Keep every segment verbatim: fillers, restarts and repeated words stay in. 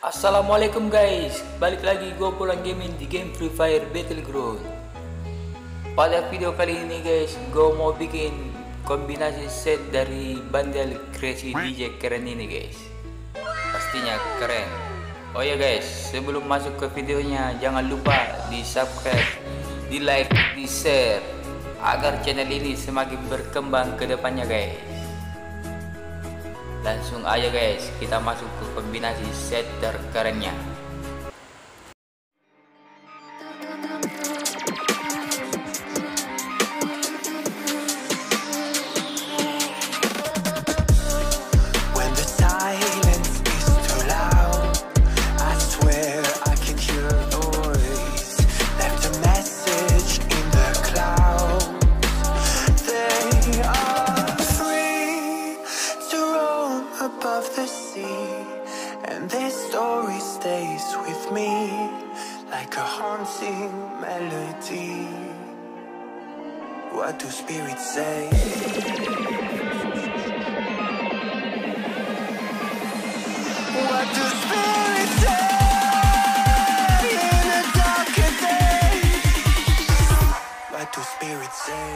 Assalamualaikum guys, balik lagi gue pulang gaming di game Free Fire Battleground. Pada video kali ini guys, gue mau bikin kombinasi set dari bundle Crazy D J keren ini guys. Pastinya keren. Oh ya guys, sebelum masuk ke videonya jangan lupa di subscribe, di like, di share agar channel ini semakin berkembang ke depannya guys. Langsung aja guys, kita masuk ke kombinasi set terkerennya. Melody, what do spirits say? What do spirits say in the darker day? What do spirits say?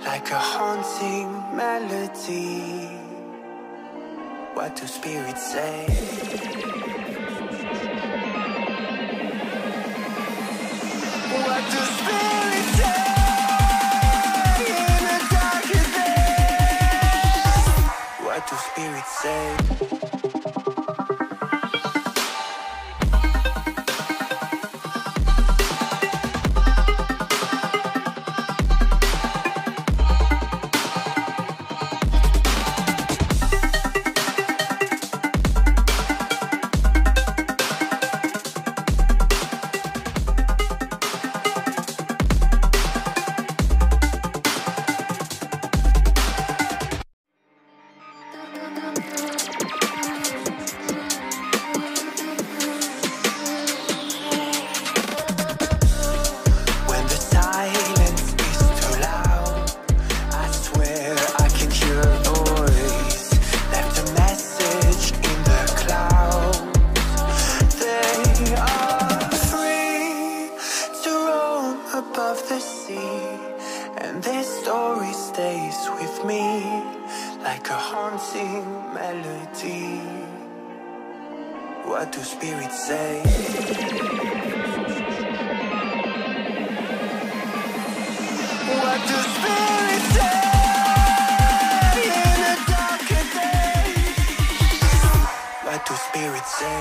Like a haunting melody, what do spirits say? What do spirits say in a darker day? What do spirits say? What do spirits say? What do spirits say in a darker day? What do spirits say?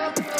Let's go.